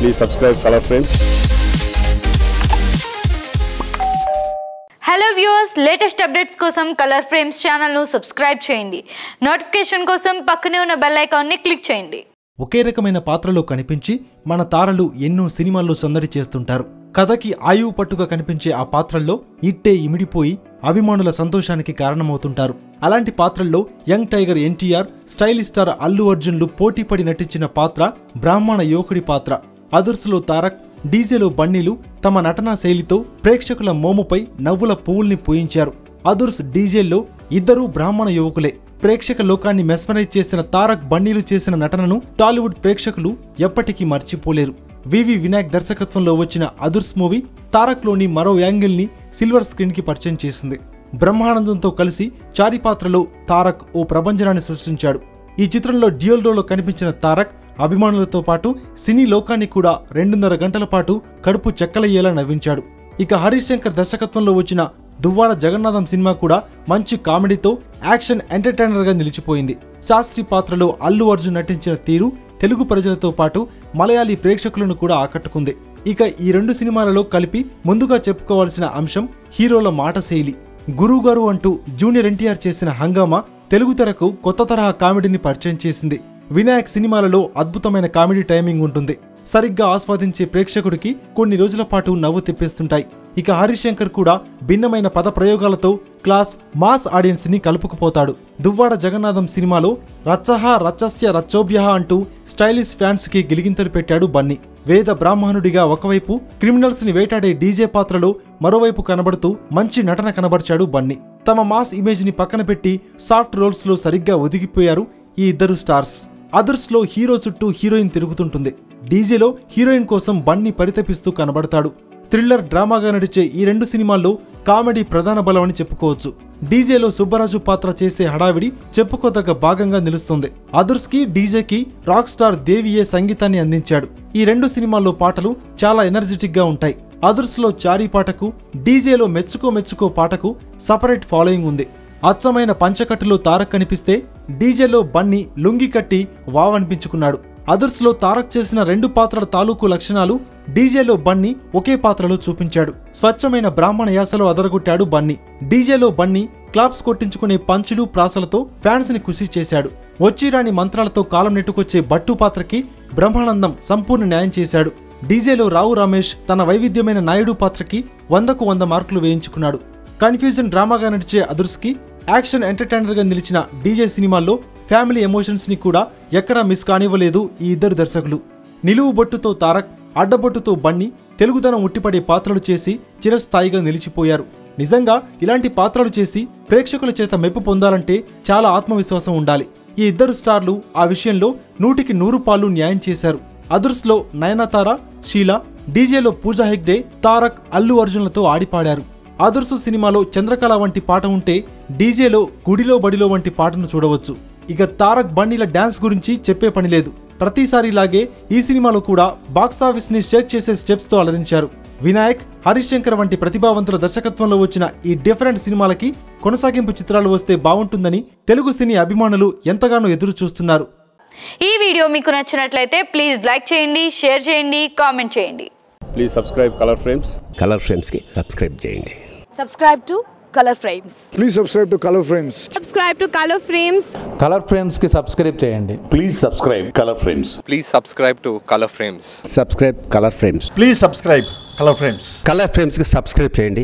Please subscribe Color Frames. Hello viewers, latest updates kosam Color Frames channel nu subscribe cheyandi. Notification kosam pakkane unna bell icon ni click cheyandi. ఒకే రకమైన పాత్రలో కనిపించి మన తారలు ఎన్నో సినిమాల్లో సందడి చేస్తుంటారు. కథకి ఆయువు పట్టుగా కనిపించే ఆ పాత్రల్లో ఇట్టే ఇమిడిపోయి అభిమానుల సంతోషానికి కారణమవుతుంటారు. అలాంటి పాత్రల్లో young tiger NTR, stylish star Allu అర్జున్లు పోటీపడి నటించిన పాత్ర బ్రాహ్మణ యువకుడి పాత్ర. అదుర్స్లో తారక్, డీజేలో బన్నీలు తమ నటనా శైలితో ప్రేక్షకుల మోముపై నవ్వుల పువ్వుల్ని పూయించారు. అదుర్స్, డీజేల్లో ఇద్దరూ బ్రాహ్మణ యువకులే. ప్రేక్షక లోకాన్ని మెస్మరైజ్ చేసిన తారక్, బన్నీలు చేసిన నటనను టాలీవుడ్ ప్రేక్షకులు ఎప్పటికీ మర్చిపోలేరు. వి.వి. వినాయక్ దర్శకత్వంలో వచ్చిన అదుర్స్ మూవీ తారక్లోని మరో యాంగిల్ని సిల్వర్ స్క్రీన్కి పరిచయం చేసింది. బ్రహ్మానందంతో కలిసి చారి పాత్రలో తారక్ ఓ ప్రభంజనాన్ని సృష్టించాడు. ఈ చిత్రంలో డ్యూయల్ రోల్లో కనిపించిన తారక్ అభిమానులతో పాటు సినీ లోకాన్ని కూడా 2.5 గంటల పాటు కడుపు చెక్కలయ్యేలా నవ్వించాడు. ఇక హరీష్ శంకర్ దర్శకత్వంలో వచ్చిన దువ్వాడ జగన్నాథం సినిమా కూడా మంచి కామెడీతో యాక్షన్ ఎంటర్టైనర్గా నిలిచిపోయింది. శాస్త్రి పాత్రలో అల్లు అర్జున్ నటించిన తీరు తెలుగు ప్రజలతో పాటు మలయాళీ ప్రేక్షకులను కూడా ఆకట్టుకుంది. ఇక ఈ రెండు సినిమాలలో కలిపి ముందుగా చెప్పుకోవాల్సిన అంశం హీరోల మాట శైలి. గురుగారు అంటూ జూనియర్ ఎన్టీఆర్ చేసిన హంగామా తెలుగు తెరకు కొత్త తరహా కామెడీని పరిచయం చేసింది. వినాయక్ సినిమాలలో అద్భుతమైన కామెడీ టైమింగ్ ఉంటుంది. సరిగ్గా ఆస్వాదించే ప్రేక్షకుడికి కొన్ని రోజుల పాటు నవ్వు తెప్పిస్తుంటాయి. ఇక హరీష్ శంకర్ కూడా భిన్నమైన పద ప్రయోగాలతో క్లాస్ మాస్ ఆడియన్స్ ని కలుపుకుపోతాడు. దువ్వాడ జగన్నాథం సినిమాలో రచ్చహ రచ్చస్య రచ్చోభ్యహ అంటూ స్టైలిష్ ఫ్యాన్స్ కి గిలిగింతలు పెట్టాడు బన్నీ. వేద బ్రాహ్మణుడిగా ఒకవైపు, క్రిమినల్స్ ని వేటాడే డీజే పాత్రలో మరోవైపు కనబడుతూ మంచి నటన కనబర్చాడు బన్నీ. తమ మాస్ ఇమేజ్ ని పక్కన పెట్టి సాఫ్ట్ రోల్స్ లో సరిగ్గా ఒదిగిపోయారు ఈ ఇద్దరు స్టార్స్. అదర్స్ లో హీరో చుట్టూ హీరోయిన్ తిరుగుతుంటుంది. డీజేలో హీరోయిన్ కోసం బన్నీ పరితపిస్తూ కనబడతాడు. థ్రిల్లర్, డ్రామాగా నడిచే ఈ రెండు సినిమాల్లో కామెడీ ప్రధాన బలం అని చెప్పుకోవచ్చు. డీజేలో సుబ్బరాజు పాత్ర చేసే హడావిడి చెప్పుకోదగ్గ భాగంగా నిలుస్తుంది. అదుర్స్ కి, డీజేకి రాక్ స్టార్ దేవియే సంగీతాన్ని అందించాడు. ఈ రెండు సినిమాల్లో పాటలు చాలా ఎనర్జెటిక్ గా ఉంటాయి. అదుర్స్ లో చారీ పాటకు, డీజేలో మెచ్చుకో మెచ్చుకో పాటకు సపరేట్ ఫాలోయింగ్ ఉంది. అచ్చమైన పంచకట్టులో తారక్ కనిపిస్తే, డీజేలో బన్నీ లుంగి కట్టి వావనిపించుకున్నాడు. అదుర్స్లో తారక్ చేసిన రెండు పాత్రల తాలూకు లక్షణాలు డీజేలో బన్నీ ఒకే పాత్రలో చూపించాడు. స్వచ్ఛమైన బ్రాహ్మణ యాసలో అదరగొట్టాడు బన్నీ. డీజేలో బన్నీ క్లాప్స్ కొట్టించుకునే పంచులు, ప్రాసలతో ఫ్యాన్స్ ని ఖుషి చేశాడు. వచ్చిరాని మంత్రాలతో కాలం నెట్టుకొచ్చే బట్టు పాత్రకి బ్రహ్మానందం సంపూర్ణ న్యాయం చేశాడు. డీజేలో రావు రమేష్ తన వైవిధ్యమైన నాయుడు పాత్రకి 100కు 100 మార్కులు వేయించుకున్నాడు. కన్ఫ్యూజన్, డ్రామాగా నడిచే అదుర్స్కి, యాక్షన్ ఎంటర్టైనర్గా నిలిచిన డీజే సినిమాల్లో ఫ్యామిలీ ఎమోషన్స్ని కూడా ఎక్కడా మిస్ కానివ్వలేదు ఈ ఇద్దరు దర్శకులు. నిలువు బొట్టుతో తారక్, అడ్డబొట్టుతో బన్నీ తెలుగుదనం ఉట్టిపడే పాత్రలు చేసి చిరస్థాయిగా నిలిచిపోయారు. నిజంగా ఇలాంటి పాత్రలు చేసి ప్రేక్షకుల చేత మెప్పు పొందాలంటే చాలా ఆత్మవిశ్వాసం ఉండాలి. ఈ ఇద్దరు స్టార్లు ఆ విషయంలో 100కి 100 పాళ్ళు న్యాయం చేశారు. అదుర్స్లో నయనతార, షీలా, డీజేలో పూజా హెగ్డే తారక్, అల్లు అర్జున్లతో ఆడిపాడారు. అదుర్సు సినిమాలో చంద్రకళ వంటి పాట ఉంటే, డీజేలో గుడిలో బడిలో వంటి పాటను చూడవచ్చు. ఇక తారక్, బన్నీల డ్యాన్స్ గురించి చెప్పే పని లేదు. ప్రతిసారిలాగే ఈ సినిమాలో కూడా బాక్సాఫీస్ని షేక్ చేసే స్టెప్స్తో అలరించారు. వినాయక్, హరీష్ శంకర్ వంటి ప్రతిభావంతుల దర్శకత్వంలో వచ్చిన ఈ డిఫరెంట్ సినిమాలకి కొనసాగింపు చిత్రాలు వస్తే బాగుంటుందని తెలుగు సినీ అభిమానులు ఎంతగానో ఎదురు చూస్తున్నారు. ఈ వీడియో మీకు నచ్చినట్లయితే ప్లీజ్ లైక్ చేయండి, షేర్ చేయండి, కామెంట్ చేయండి. Please subscribe Color Frames. Color Frames కి సబ్స్క్రైబ్ చేయండి. Subscribe to Color Frames. Please subscribe to Color Frames. Subscribe to Color Frames. Color Frames ki subscribe cheyandi. Please subscribe Color Frames. Please subscribe to Color Frames. Subscribe Color Frames. Please subscribe Color Frames. Color Frames ki subscribe cheyandi.